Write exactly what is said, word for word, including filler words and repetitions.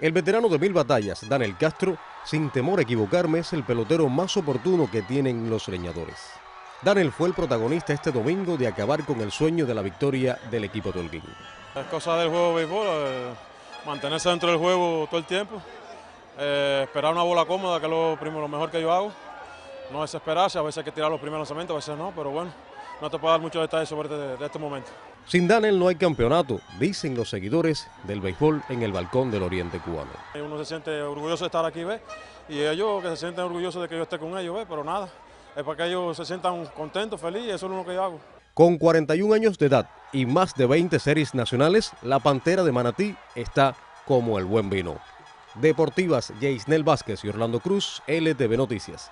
El veterano de mil batallas, Danel Castro, sin temor a equivocarme, es el pelotero más oportuno que tienen los Leñadores. Danel fue el protagonista este domingo de acabar con el sueño de la victoria del equipo de Holguín. Es cosa del juego de béisbol, eh, mantenerse dentro del juego todo el tiempo, eh, esperar una bola cómoda, que es lo, primero, lo mejor que yo hago, no desesperarse, a veces hay que tirar los primeros lanzamientos, a veces no, pero bueno, no te puedo dar muchos detalles sobre de, de este momento. Sin Danel no hay campeonato, dicen los seguidores del béisbol en el balcón del oriente cubano. Uno se siente orgulloso de estar aquí, ¿ve? Y ellos que se sienten orgullosos de que yo esté con ellos, ¿ve? Pero nada, es para que ellos se sientan contentos, felices, eso es lo que yo hago. Con cuarenta y un años de edad y más de veinte series nacionales, la Pantera de Manatí está como el buen vino. Deportivas, Jeisnel Vázquez y Orlando Cruz, L T V Noticias.